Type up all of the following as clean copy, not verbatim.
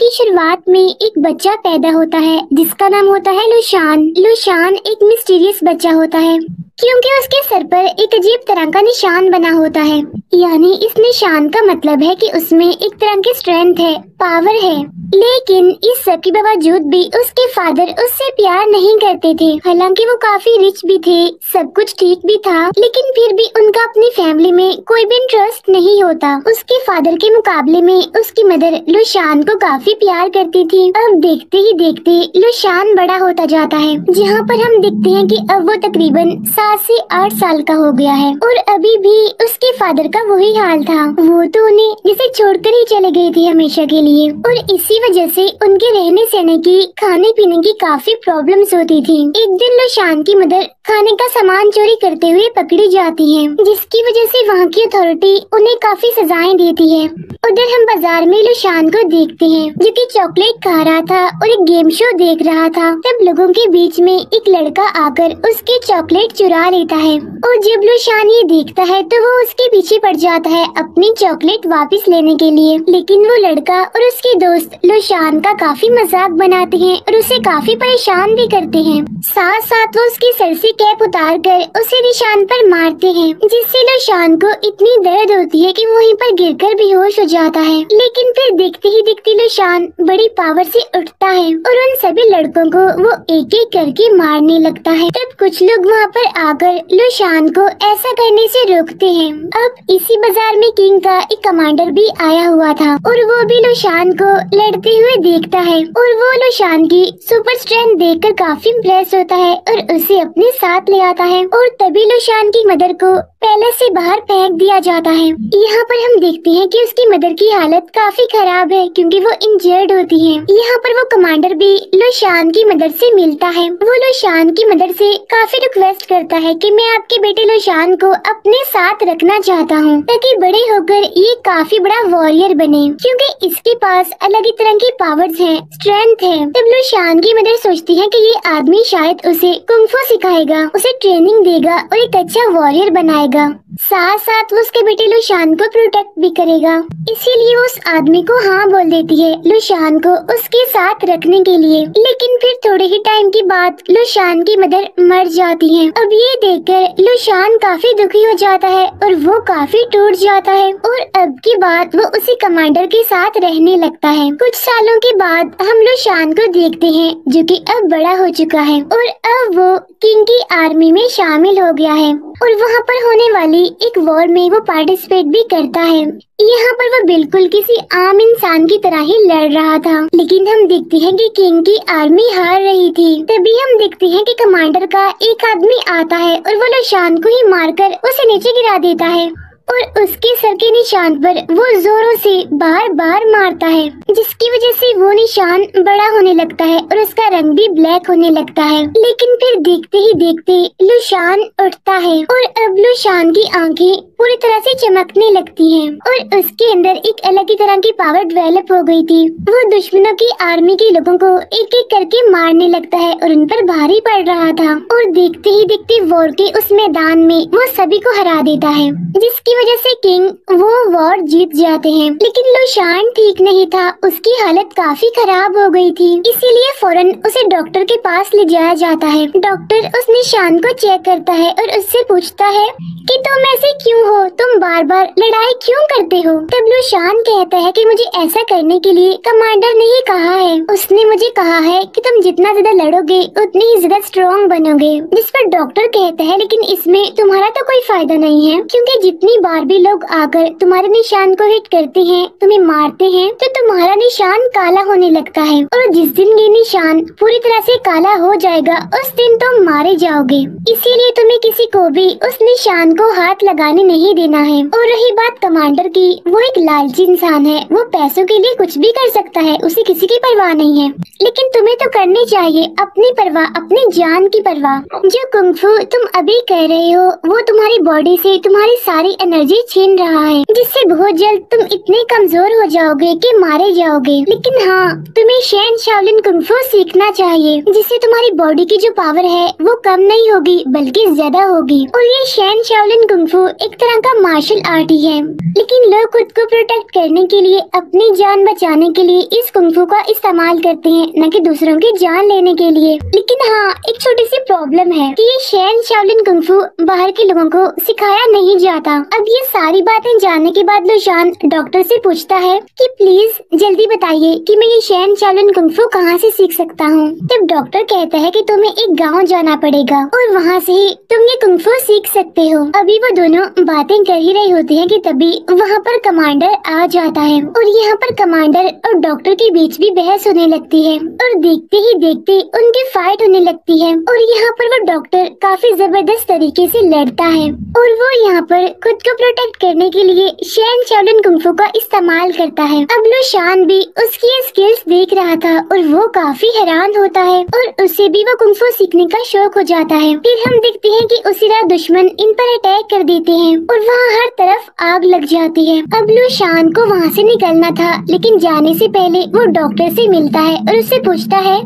की शुरुआत में एक बच्चा पैदा होता है जिसका नाम होता है लुशान। लुशान एक मिस्टीरियस बच्चा होता है क्योंकि उसके सर पर एक अजीब तरह का निशान बना होता है। यानी इस निशान का मतलब है कि उसमें एक तरह की स्ट्रेंथ है, पावर है। लेकिन इस सब के बावजूद भी उसके फादर उससे प्यार नहीं करते थे। हालांकि वो काफी रिच भी थे, सब कुछ ठीक भी था, लेकिन फिर भी उनका अपनी फैमिली में कोई भी इंटरेस्ट नहीं होता। उसके फादर के मुकाबले में उसकी मदर लुशान को काफी प्यार करती थी। अब देखते ही देखते लुशान बड़ा होता जाता है, जहाँ पर हम देखते हैं कि अब वो तकरीबन 7 से 8 साल का हो गया है और अभी भी उसके फादर का वही हाल था। वो तो उन्हें जैसे छोड़कर ही चले गए थे हमेशा के लिए, और इसी वजह से उनके रहने सहने की, खाने पीने की काफी प्रॉब्लम्स होती थी। एक दिन लुशान की मदर खाने का सामान चोरी करते हुए पकड़ी जाती है, जिसकी वजह से वहाँ की अथॉरिटी उन्हें काफी सजाएं देती है। उधर हम बाजार में लुशान को देखते हैं जो कि चॉकलेट खा रहा था और एक गेम शो देख रहा था। तब लोगों के बीच में एक लड़का आकर उसके चॉकलेट चुरा लेता है और जब लुशान ये देखता है तो वो उसके पीछे पड़ जाता है अपनी चॉकलेट वापस लेने के लिए। लेकिन वो लड़का और उसके दोस्त लुशान का काफी मजाक बनाते हैं और उसे काफी परेशान भी करते हैं। साथ साथ वो उसकी सर से कैप उतार कर उसे निशान पर मारते हैं, जिससे लुशान को इतनी दर्द होती है कि वहीं पर गिरकर बेहोश हो जाता है। लेकिन फिर देखते ही देखते लुशान बड़ी पावर से उठता है और उन सभी लड़कों को वो एक एक करके मारने लगता है। तब कुछ लोग वहाँ पर आकर लुशान को ऐसा करने से रोकते हैं। अब इसी बाजार में किंग का एक कमांडर भी आया हुआ था और वो भी लुशान को लड़ते हुए देखता है और वो लुशान की सुपर स्ट्रेंथ देखकर काफी इंप्रेस होता है और उसे अपने साथ ले आता है। और तभी लुशान की मदर को पैलेस से बाहर फेंक दिया जाता है। यहाँ पर हम देखते हैं कि उसकी मदर की हालत काफी खराब है क्योंकि वो इंजर्ड होती है। यहाँ पर वो कमांडर भी लुशान की मदर से मिलता है। वो लुशान की मदर से काफी रिक्वेस्ट करता है कि मैं आपके बेटे लुशान को अपने साथ रखना चाहता हूँ ताकि बड़े होकर ये काफी बड़ा वॉरियर बने, क्योंकि इसके पास अलग ही तरह की पावर्स हैं, स्ट्रेंथ है। तब लुशान की मदर सोचती है कि ये आदमी शायद उसे कुंफू सिखाएगा, उसे ट्रेनिंग देगा और एक अच्छा वॉरियर बनाएगा। साथ साथ वो उसके बेटे लुशान को प्रोटेक्ट भी करेगा, इसीलिए उस आदमी को हाँ बोल देती है लुशान को उसके साथ रखने के लिए। लेकिन फिर थोड़े ही टाइम के बाद लुशान की मदर मर जाती है। अब ये देखकर लुशान काफी दुखी हो जाता है और वो काफी टूट जाता है और अब की बात वो उसी कमांडर के साथ रहने लगता है। कुछ सालों के बाद हम लुशान को देखते हैं जो कि अब बड़ा हो चुका है और अब वो किंग की आर्मी में शामिल हो गया है और वहाँ पर होने वाली एक वॉर में वो पार्टिसिपेट भी करता है। यहाँ पर वो बिल्कुल किसी आम इंसान की तरह ही लड़ रहा था, लेकिन हम देखते हैं कि किंग की आर्मी हार रही थी। तभी हम देखते हैं कि कमांडर का एक आदमी आता है और वो लुशान को ही मारकर उसे नीचे गिरा देता है और उसके सर के निशान पर वो जोरों से बार बार मारता है, जिसकी वजह से वो निशान बड़ा होने लगता है और उसका रंग भी ब्लैक होने लगता है। लेकिन फिर देखते ही देखते लुशान उठता है और अब लुशान की आंखें पूरी तरह से चमकने लगती हैं और उसके अंदर एक अलग ही तरह की पावर डेवलप हो गई थी। वो दुश्मनों की आर्मी के लोगों को एक एक करके मारने लगता है और उन पर भारी पड़ रहा था और देखते ही देखते वॉर के उस मैदान में वो सभी को हरा देता है, जिसकी वजह से किंग वो वॉर जीत जाते हैं। लेकिन लुशान ठीक नहीं था, उसकी हालत काफी खराब हो गई थी, इसीलिए फौरन उसे डॉक्टर के पास ले जाया जाता है। डॉक्टर उस निशान को चेक करता है और उससे पूछता है कि तुम ऐसे क्यों हो, तुम बार बार लड़ाई क्यों करते हो। तब लुशान कहता है कि मुझे ऐसा करने के लिए कमांडर ने ही कहा है, उसने मुझे कहा है कि तुम जितना ज्यादा लड़ोगे उतनी ही ज्यादा स्ट्रॉन्ग बनोगे। जिस पर डॉक्टर कहता है लेकिन इसमें तुम्हारा तो कोई फायदा नहीं है, क्योंकि जितनी बार भी लोग आकर तुम्हारे निशान को हिट करते हैं, तुम्हें मारते हैं, तो तुम्हारा निशान काला होने लगता है और जिस दिन ये निशान पूरी तरह से काला हो जाएगा उस दिन तुम मारे जाओगे। इसीलिए तुम्हें किसी को भी उस निशान को हाथ लगाने नहीं देना है। और रही बात कमांडर की, वो एक लालची इंसान है, वो पैसों के लिए कुछ भी कर सकता है, उसे किसी की परवाह नहीं है। लेकिन तुम्हें तो करनी चाहिए अपनी परवाह, अपनी जान की परवाह। जो कुंगफू तुम अभी कर रहे हो वो तुम्हारी बॉडी से तुम्हारी सारी एनर्जी छीन रहा है, जिससे बहुत जल्द तुम इतने कमजोर हो जाओगे कि मारे जाओगे। लेकिन हाँ, तुम्हें शैन शाउलिन कुंगफू सीखना चाहिए, जिससे तुम्हारी बॉडी की जो पावर है वो कम नहीं होगी बल्कि ज्यादा होगी। और ये शैन शाउलिन कुंगफू एक तरह का मार्शल आर्ट ही है, लेकिन लोग खुद को प्रोटेक्ट करने के लिए, अपनी जान बचाने के लिए इस कुंफू का इस्तेमाल करते हैं, न कि दूसरों की जान लेने के लिए। लेकिन हाँ, एक छोटी सी प्रॉब्लम है कि ये शैन शाउलिन कुंफू बाहर के लोगों को सिखाया नहीं जाता। अब ये सारी बातें जानने के बाद लुशान डॉक्टर से पूछता है कि प्लीज जल्दी बताइए कि मैं ये शैन शाउलिन कुंफू कहाँ से सीख सकता हूँ। तब डॉक्टर कहता है कि तुम्हें एक गांव जाना पड़ेगा और वहाँ से ही तुम ये कुंफू सीख सकते हो। अभी वो दोनों बातें कर ही रही होती हैं कि तभी वहाँ पर कमांडर आ जाता है और यहाँ पर कमांडर और डॉक्टर के बीच भी बहस होने लगती है और देखते ही देखते उनकी फाइट होने लगती है। और यहाँ पर वो डॉक्टर काफी जबरदस्त तरीके से लड़ता है और वो यहाँ पर खुद को प्रोटेक्ट करने के लिए शैन शाउलिन कुंफू का इस्तेमाल करता है। अब लुशान भी उसकी स्किल्स देख रहा था और वो काफी हैरान होता है और उसे भी वो कुंफू सीखने का शौक हो जाता है। फिर हम देखते हैं कि उसी रात दुश्मन इन पर अटैक कर देते हैं और वहाँ हर तरफ आग लग जाती है। अब लुशान को वहाँ से निकलना था, लेकिन जाने से पहले वो डॉक्टर से मिलता है और उससे पूछता है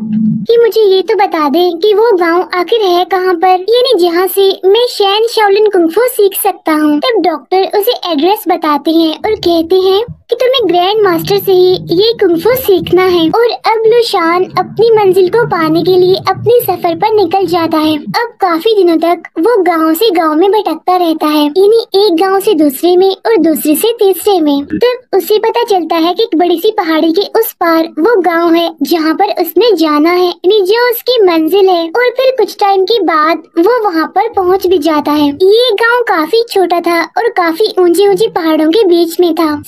कि मुझे ये तो बता दे कि वो गांव आखिर है कहाँ पर, यानी जहाँ से मैं शैन शाउलिन कुंफू सीख सकता हूँ। तब डॉक्टर उसे एड्रेस बताते हैं और कहते हैं कि तुम्हें ग्रैंड मास्टर से ही ये कुंफू सीखना है। और अब लुशान अपनी मंजिल को पाने के लिए अपने सफर पर निकल जाता है। अब काफी दिनों तक वो गांव से गांव में भटकता रहता है, यानी एक गांव से दूसरे में और दूसरे से तीसरे में। तब उसे पता चलता है कि एक बड़ी सी पहाड़ी के उस पार वो गांव है जहां पर उसने जाना है, यानी जो उसकी मंजिल है। और फिर कुछ टाइम के बाद वो वहाँ पर पहुँच भी जाता है। ये गाँव काफी छोटा था और काफी ऊंचे ऊंचे पहाड़ों के बीच में था,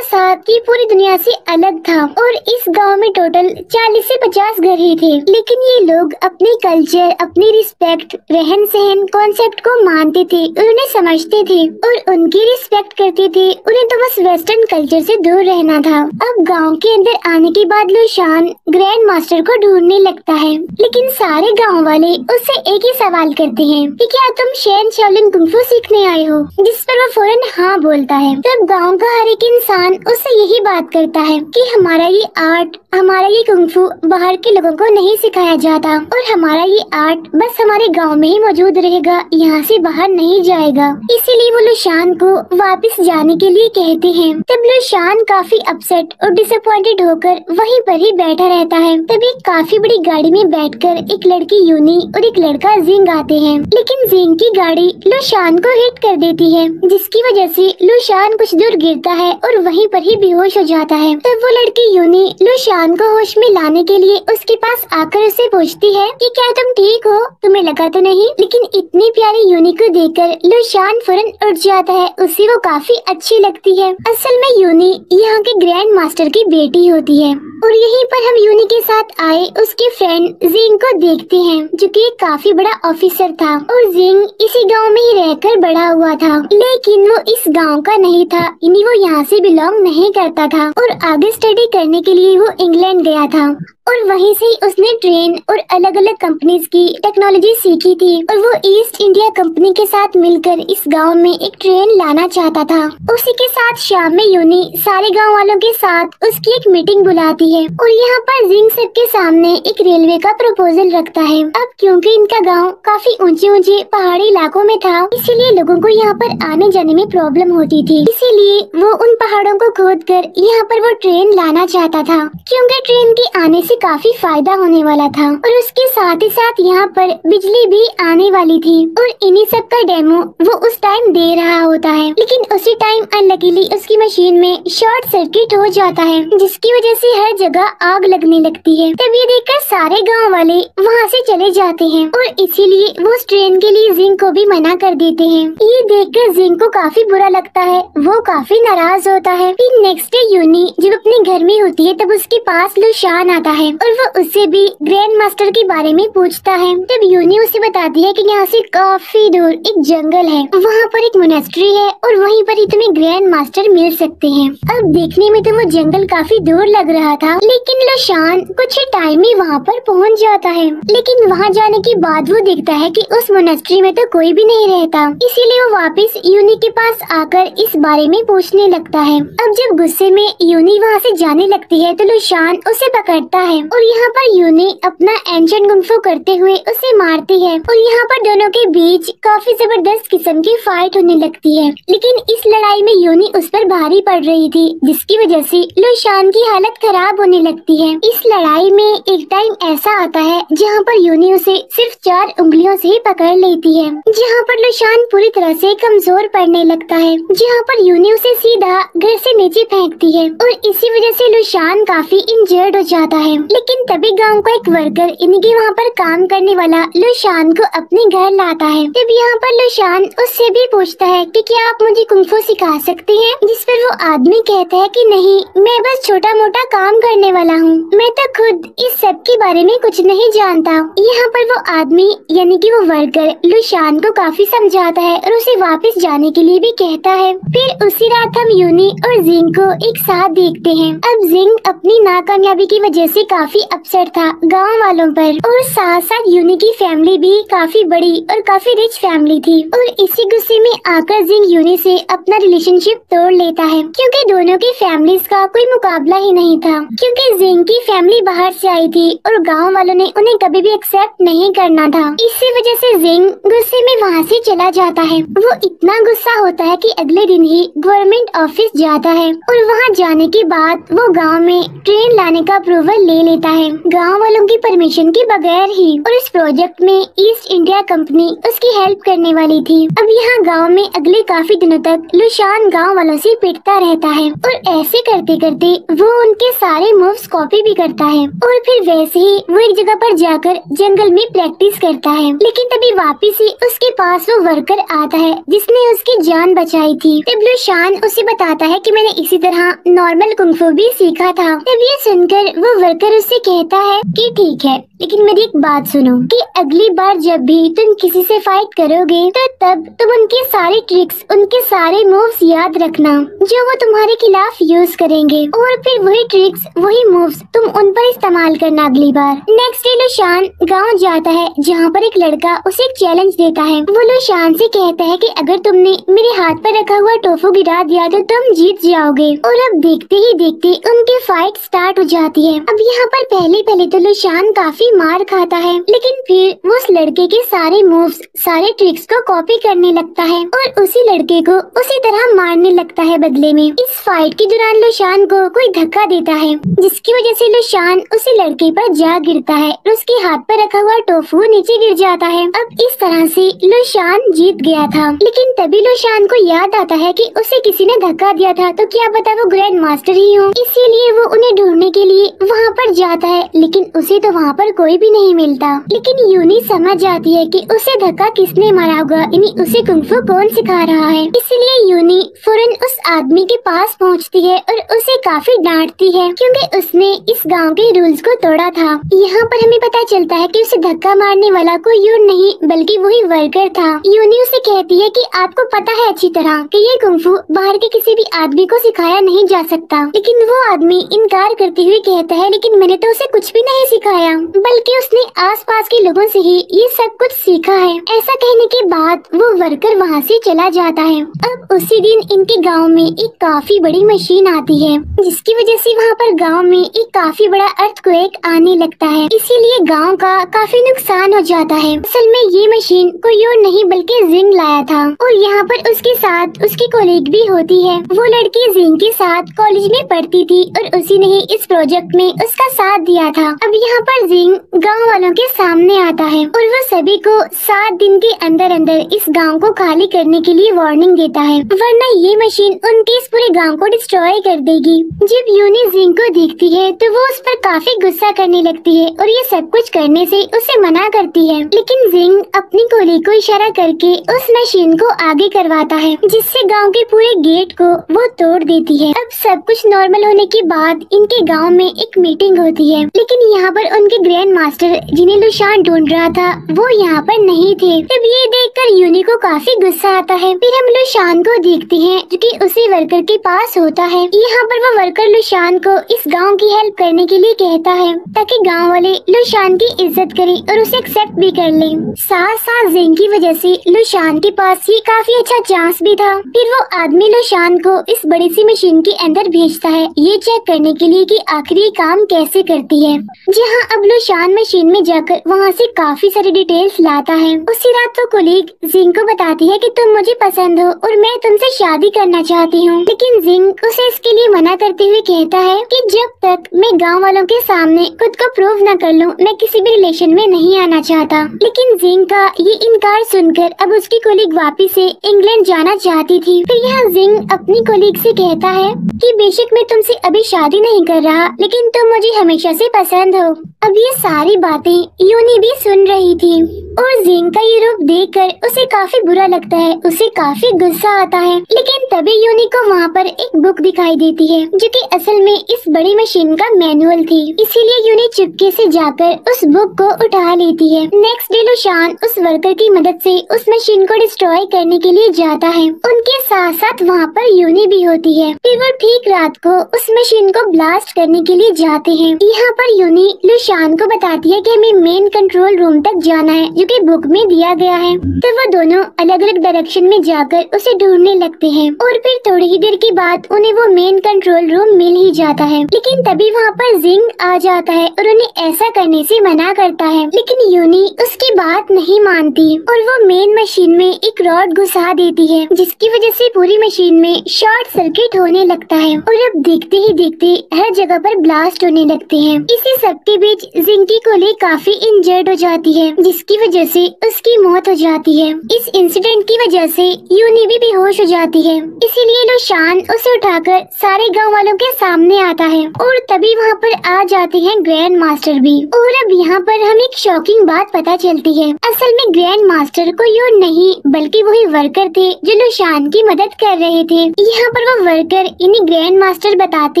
साथ की पूरी दुनिया से अलग था। और इस गांव में टोटल 40 से 50 घर ही थे, लेकिन ये लोग अपने कल्चर, अपनी रिस्पेक्ट, रहन सहन कॉन्सेप्ट को मानते थे, उन्हें समझते थे और उनकी रिस्पेक्ट करते थे। उन्हें तो बस वेस्टर्न कल्चर से दूर रहना था। अब गांव के अंदर आने के बाद लुशान ग्रैंड मास्टर को ढूंढने लगता है, लेकिन सारे गाँव वाले उससे एक ही सवाल करते हैं कि क्या तुम शैन शाउलिन कुंफू सीखने आए हो, जिस पर वो फौरन हाँ बोलता है। तब गाँव का हर एक इंसान उससे यही बात करता है कि हमारा ये आर्ट, हमारा ये कुंफू बाहर के लोगों को नहीं सिखाया जाता और हमारा ये आर्ट बस हमारे गांव में ही मौजूद रहेगा, यहाँ से बाहर नहीं जाएगा। इसीलिए वो लुशान को वापस जाने के लिए कहते हैं। तब लुशान काफी अपसेट और डिसअपॉइंटेड होकर वहीं पर ही बैठा रहता है। तभी काफी बड़ी गाड़ी में बैठकर एक लड़की यूनी और एक लड़का जिंग आते हैं, लेकिन जिंग की गाड़ी लुशान को हिट कर देती है, जिसकी वजह से लुशान कुछ दूर गिरता है और वहीं पर ही बेहोश हो जाता है। तब वो लड़की यूनी लुशान को होश में लाने के लिए उसके पास आकर उसे पूछती है कि क्या तुम ठीक हो, तुम्हें लगा तो नहीं। लेकिन इतनी प्यारी यूनी को देखकर लुशान फौरन उठ जाता है, उसे वो काफी अच्छी लगती है। असल में यूनी यहाँ के ग्रैंड मास्टर की बेटी होती है। और यहीं पर हम यूनी के साथ आए उसके फ्रेंड जिंग को देखते हैं, जो कि एक काफी बड़ा ऑफिसर था और जिंग इसी गाँव में ही रहकर बड़ा हुआ था, लेकिन वो इस गाँव का नहीं था, यानी वो यहाँ से बिलोंग नहीं करता था। और आगे स्टडी करने के लिए वो इंग्लैंड गया था और वहीं से उसने ट्रेन और अलग अलग कंपनीज की टेक्नोलॉजी सीखी थी। और वो ईस्ट इंडिया कंपनी के साथ मिलकर इस गांव में एक ट्रेन लाना चाहता था। उसी के साथ शाम में यूनी सारे गांव वालों के साथ उसकी एक मीटिंग बुलाती है और यहाँ पर जिंग सर के सामने एक रेलवे का प्रपोजल रखता है। अब क्योंकि इनका गाँव काफी ऊंचे ऊंचे पहाड़ी इलाकों में था, इसीलिए लोगों को यहाँ पर आने जाने में प्रॉब्लम होती थी, इसीलिए वो उन पहाड़ों को खोद कर यहाँ पर वो ट्रेन लाना चाहता था, क्योंकि ट्रेन के आने से काफी फायदा होने वाला था। और उसके साथ ही साथ यहाँ पर बिजली भी आने वाली थी और इन्हीं सब का डेमो वो उस टाइम दे रहा होता है, लेकिन उसी टाइम अनलकीली उसकी मशीन में शॉर्ट सर्किट हो जाता है, जिसकी वजह से हर जगह आग लगने लगती है। तब ये देखकर सारे गांव वाले वहाँ से चले जाते हैं और इसीलिए वो उस ट्रेन के लिए जिंग को भी मना कर देते हैं। ये देखकर जिंग को काफी बुरा लगता है, वो काफी नाराज होता है। फिर नेक्स्ट डे यूनी जब अपने घर में होती है, तब उसके पास लुशान आता है और वो उससे भी ग्रैंड मास्टर के बारे में पूछता है। तब यूनी उसे बताती है कि यहाँ से काफी दूर एक जंगल है, वहाँ पर एक मोनेस्ट्री है और वहीं पर ही तुम्हें ग्रैंड मास्टर मिल सकते हैं। अब देखने में तो वो जंगल काफी दूर लग रहा था, लेकिन लुशान कुछ ही टाइम में वहाँ पर पहुँच जाता है। लेकिन वहाँ जाने के बाद वो देखता है कि उस मोनेस्ट्री में तो कोई भी नहीं रहता, इसीलिए वो वापस यूनी के पास आकर इस बारे में पूछने लगता है। अब जब गुस्से में यूनी वहाँ से जाने लगती है तो लुशान उसे पकड़ता है और यहाँ पर यूनी अपना एंशिएंट गुंफू करते हुए उसे मारती है और यहाँ पर दोनों के बीच काफी जबरदस्त किस्म की फाइट होने लगती है। लेकिन इस लड़ाई में यूनी उस पर भारी पड़ रही थी जिसकी वजह से लुशान की हालत खराब होने लगती है। इस लड़ाई में एक टाइम ऐसा आता है जहाँ पर यूनी उसे सिर्फ 4 उंगलियों से ही पकड़ लेती है, जहाँ पर लुशान पूरी तरह से कमजोर पड़ने लगता है, जहाँ पर यूनी उसे सीधा घर से नीचे फेंकती है और इसी वजह से लुशान काफी इंजर्ड हो जाता है। लेकिन तभी गांव का एक वर्कर यानी कि वहाँ पर काम करने वाला लुशान को अपने घर लाता है। तब यहाँ पर लुशान उससे भी पूछता है कि क्या आप मुझे कुंफू सिखा सकते हैं, जिस पर वो आदमी कहता है कि नहीं, मैं बस छोटा मोटा काम करने वाला हूँ, मैं तो खुद इस सब के बारे में कुछ नहीं जानता। यहाँ पर वो आदमी यानी कि वो वर्कर लुशान को काफी समझाता है और उसे वापस जाने के लिए भी कहता है। फिर उसी रात हम यूनी और जिंग को एक साथ देखते हैं। अब जिंग अपनी नाकामयाबी की वजह से काफी अपसेट था गांव वालों पर, और साथ साथ यूनी की फैमिली भी काफी बड़ी और काफी रिच फैमिली थी, और इसी गुस्से में आकर जिंग यूनी से अपना रिलेशनशिप तोड़ लेता है क्योंकि दोनों की फैमिलीज का कोई मुकाबला ही नहीं था, क्योंकि जिंग की फैमिली बाहर से आई थी और गांव वालों ने उन्हें कभी भी एक्सेप्ट नहीं करना था। इसी वजह से जिंग गुस्से में वहाँ से चला जाता है। वो इतना गुस्सा होता है कि अगले दिन ही गवर्नमेंट ऑफिस जाता है और वहाँ जाने के बाद वो गाँव में ट्रेन लाने का अप्रूवल ले लेता है गाँव वालों की परमिशन के बगैर ही, और इस प्रोजेक्ट में ईस्ट इंडिया कंपनी उसकी हेल्प करने वाली थी। अब यहाँ गांव में अगले काफी दिनों तक लुशान गांव वालों से पिटता रहता है और ऐसे करते करते वो उनके सारे मूव्स कॉपी भी करता है, और फिर वैसे ही वो एक जगह पर जाकर जंगल में प्रैक्टिस करता है। लेकिन तभी वापस ही उसके पास वो वर्कर आता है जिसने उसकी जान बचाई थी। तब लुशान उसे बताता है कि मैंने इसी तरह नॉर्मल कुंफू भी सीखा था। तब ये सुनकर वो वर्कर उससे कहता है कि ठीक है, लेकिन मेरी एक बात सुनो कि अगली बार जब भी तुम किसी से फाइट करोगे तो तब तुम उनके सारे ट्रिक्स, उनके सारे मूव्स याद रखना जो वो तुम्हारे खिलाफ यूज करेंगे, और फिर वही ट्रिक्स, वही मूव्स तुम उन पर इस्तेमाल करना अगली बार। नेक्स्ट डे लुशान गांव जाता है जहां पर एक लड़का उसे एक चैलेंज देता है। वो लुशान से कहता है कि अगर तुमने मेरे हाथ पर रखा हुआ टोफू गिरा दिया तो तुम जीत जाओगे। और अब देखते ही देखते उनकी फाइट स्टार्ट हो जाती है। अब यहाँ पर पहले पहले तो लुशान काफी मार खाता है, लेकिन फिर वो उस लड़के के सारे मूव्स, सारे ट्रिक्स को कॉपी करने लगता है और उसी लड़के को उसी तरह मारने लगता है बदले में। इस फाइट के दौरान लुशान को कोई धक्का देता है जिसकी वजह से लुशान उसी लड़के पर जा गिरता है और उसके हाथ पर रखा हुआ टोफू नीचे गिर जाता है। अब इस तरह से लुशान जीत गया था। लेकिन तभी लुशान को याद आता है कि उसे किसी ने धक्का दिया था, तो क्या पता वो ग्रैंड मास्टर ही हो। इसीलिए वो उन्हें ढूंढने के लिए वहाँ पर जाता है, लेकिन उसे तो वहाँ पर कोई भी नहीं मिलता। लेकिन यूनी समझ जाती है कि उसे धक्का किसने मारा होगा, यानी उसे कुंफू कौन सिखा रहा है। इसलिए यूनी फौरन उस आदमी के पास पहुंचती है और उसे काफी डांटती है क्योंकि उसने इस गांव के रूल्स को तोड़ा था। यहाँ पर हमें पता चलता है कि उसे धक्का मारने वाला कोई यून नहीं बल्कि वही वर्कर था। यूनी उसे कहती है कि आपको पता है अच्छी तरह कि ये कुंफू बाहर के किसी भी आदमी को सिखाया नहीं जा सकता। लेकिन वो आदमी इनकार करते हुए कहता है लेकिन मैंने तो उसे कुछ भी नहीं सिखाया, बल्कि उसने आसपास के लोगों से ही ये सब कुछ सीखा है। ऐसा कहने के बाद वो वर्कर वहाँ से चला जाता है। अब उसी दिन इनके गांव में एक काफी बड़ी मशीन आती है जिसकी वजह से वहाँ पर गांव में एक काफी बड़ा अर्थक्वेक आने लगता है, इसीलिए गांव का काफी नुकसान हो जाता है। असल में ये मशीन कोई और नहीं बल्कि जिंग लाया था, और यहाँ पर उसके साथ उसकी कोलीग भी होती है। वो लड़की जिंग के साथ कॉलेज में पढ़ती थी और उसी ने इस प्रोजेक्ट में उसका साथ दिया था। अब यहाँ पर गांव वालों के सामने आता है और वो सभी को 7 दिन के अंदर अंदर इस गांव को खाली करने के लिए वार्निंग देता है, वरना ये मशीन उनके इस पूरे गांव को डिस्ट्रॉय कर देगी। जब यूनी जिंग को देखती है तो वो उस पर काफी गुस्सा करने लगती है और ये सब कुछ करने से उसे मना करती है। लेकिन जिंग अपनी कोली को इशारा करके उस मशीन को आगे करवाता है जिससे गाँव के पूरे गेट को वो तोड़ देती है। अब सब कुछ नॉर्मल होने के बाद इनके गाँव में एक मीटिंग होती है, लेकिन यहाँ पर उनके ग्रैंड मास्टर जिन्हें लुशान ढूंढ रहा था वो यहाँ पर नहीं थे। तब ये देखकर यूनी को काफी गुस्सा आता है। फिर हम लुशान को देखते हैं जो की उसी वर्कर के पास होता है। यहाँ पर वो वर्कर लुशान को इस गांव की हेल्प करने के लिए कहता है ताकि गांव वाले लुशान की इज्जत करें और उसे एक्सेप्ट भी कर लें। साथ साथ जिंग की वजह से लुशान के पास ये काफी अच्छा चांस भी था। फिर वो आदमी लुशान को इस बड़ी सी मशीन के अंदर भेजता है ये चेक करने के लिए कि आखिरी काम कैसे करती है। जहाँ अब लुशान मशीन में जाकर वहाँ से काफी सारी डिटेल्स लाता है। उसी रात तो कोलीग जिंग को बताती है कि तुम मुझे पसंद हो और मैं तुमसे शादी करना चाहती हूँ, लेकिन जिंग उसे इसके लिए मना करते हुए कहता है कि जब तक मैं गांव वालों के सामने खुद को प्रूव न कर लूँ मैं किसी भी रिलेशन में नहीं आना चाहता। लेकिन जिंग का ये इनकार सुनकर अब उसकी कोलीग वापिस से इंग्लैंड जाना चाहती थी। फिर यहाँ जिंग अपनी कोलीग से कहता है कि बेशक मैं तुमसे अभी शादी नहीं कर रहा लेकिन तुम मुझे हमेशा से पसंद हो। अब ये सारी बातें यूनी भी सुन रही थी और जिंग का ये रूप देख कर उसे काफी बुरा लगता है, उसे काफी गुस्सा आता है। लेकिन तभी यूनी को वहाँ पर एक बुक दिखाई देती है जो कि असल में इस बड़ी मशीन का मैनुअल थी, इसीलिए यूनी चुपके से जाकर उस बुक को उठा लेती है। नेक्स्ट डे लुशान उस वर्कर की मदद से उस मशीन को डिस्ट्रॉय करने के लिए जाता है। उनके साथ साथ वहाँ पर यूनी भी होती है। फिर वो ठीक रात को उस मशीन को ब्लास्ट करने के लिए जाते हैं। यहाँ पर यूनी लुशान को बताती है कि हमें मेन कंट्रोल रूम तक जाना है जो कि बुक में दिया गया है। तो वो दोनों अलग अलग डायरेक्शन में जाकर उसे ढूंढने लगते हैं और फिर थोड़ी ही देर के बाद उन्हें वो मेन कंट्रोल रूम मिल ही जाता है। लेकिन तभी वहाँ पर जिंग आ जाता है और उन्हें ऐसा करने से मना करता है, लेकिन यूनी उसकी बात नहीं मानती और वो मेन मशीन में एक रॉड घुसा देती है जिसकी वजह से पूरी मशीन में शॉर्ट सर्किट होने लगता है और अब देखते ही देखते हर जगह पर ब्लास्ट होने लगते हैं। इसी सब के बीच जिंग की कोली काफी इंजर्ड हो जाती है जिसकी वजह से उसकी मौत हो जाती है। इस इंसिडेंट की वजह से यूनी भी बेहोश हो जाती है, इसीलिए लुशान उसे उठाकर सारे गांव वालों के सामने आता है और तभी वहाँ पर आ जाते हैं ग्रैंड मास्टर भी। और अब यहाँ पर हमें एक शॉकिंग बात पता चलती है, असल में ग्रैंड मास्टर कोई और नहीं बल्कि वही वर्कर थे जो लुशान की मदद कर रहे थे। यहाँ पर वो वर्कर इन्हीं ग्रैंड मास्टर बताते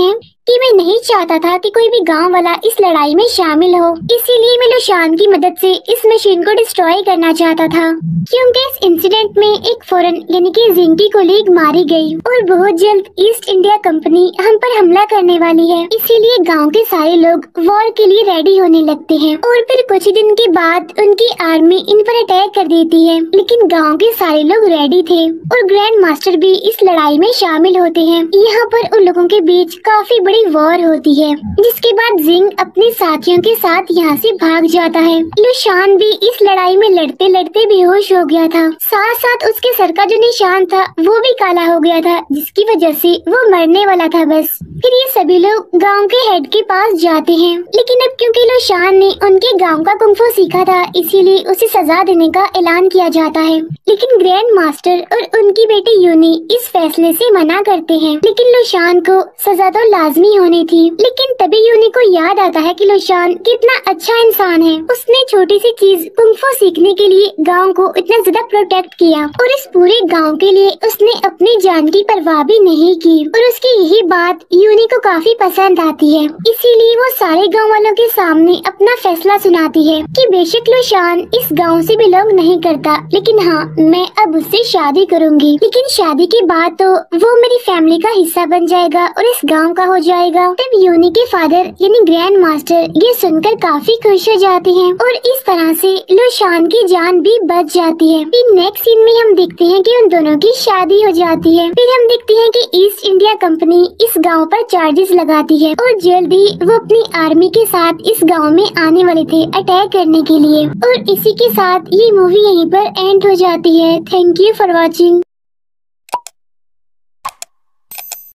हैं कि मैं नहीं चाहता था कि कोई भी गांव वाला इस लड़ाई में शामिल हो, इसीलिए मैं लुशान की मदद से इस मशीन को डिस्ट्रॉय करना चाहता था। क्योंकि इस इंसिडेंट में एक फॉरेन यानी कि जिंग की कोलीग मारी गई और बहुत जल्द ईस्ट इंडिया कंपनी हम पर हमला करने वाली है, इसीलिए गांव के सारे लोग वॉर के लिए रेडी होने लगते हैं। और फिर कुछ ही दिन के बाद उनकी आर्मी इन पर अटैक कर देती है, लेकिन गाँव के सारे लोग रेडी थे और ग्रैंड मास्टर भी इस लड़ाई में शामिल होते हैं। यहाँ पर उन लोगों के बीच काफी वॉर होती है जिसके बाद जिंग अपने साथियों के साथ यहाँ से भाग जाता है। लुशान भी इस लड़ाई में लड़ते लड़ते बेहोश हो गया था, साथ साथ उसके सर का जो निशान था वो भी काला हो गया था जिसकी वजह से वो मरने वाला था बस। फिर ये सभी लोग गांव के हेड के पास जाते हैं, लेकिन अब क्योंकि लुशान ने उनके गांव का कुंफू सीखा था इसीलिए उसे सजा देने का ऐलान किया जाता है। लेकिन ग्रैंड मास्टर और उनकी बेटी यूनी इस फैसले से मना करते हैं, लेकिन लुशान को सजा तो लाजमी होनी थी। लेकिन तभी यूनी को याद आता है कि लुशान कितना अच्छा इंसान है, उसने छोटी सी चीज कुंफू सीखने के लिए गांव को इतना ज्यादा प्रोटेक्ट किया और इस पूरे गांव के लिए उसने अपनी जान की परवाह भी नहीं की और उसकी यही बात यूनी को काफी पसंद आती है, इसीलिए वो सारे गाँव वालों के सामने अपना फैसला सुनाती है कि बेशक लुशान इस गाँव से बिलोंग नहीं करता, लेकिन हाँ मैं अब उससे शादी करूँगी, लेकिन शादी के बाद तो वो मेरी फैमिली का हिस्सा बन जाएगा और इस गाँव का हो जाएगा। तब यूनी के फादर यानी ग्रैंड मास्टर ये सुनकर काफी खुश हो जाते हैं और इस तरह से लुशान की जान भी बच जाती है। फिर नेक्स्ट सीन में हम देखते हैं कि उन दोनों की शादी हो जाती है। फिर हम देखते हैं कि ईस्ट इंडिया कंपनी इस गांव पर चार्जेस लगाती है और जल्द ही वो अपनी आर्मी के साथ इस गाँव में आने वाले थे अटैक करने के लिए। और इसी के साथ ये मूवी यहीं पर एंड हो जाती है। Thank you for watching.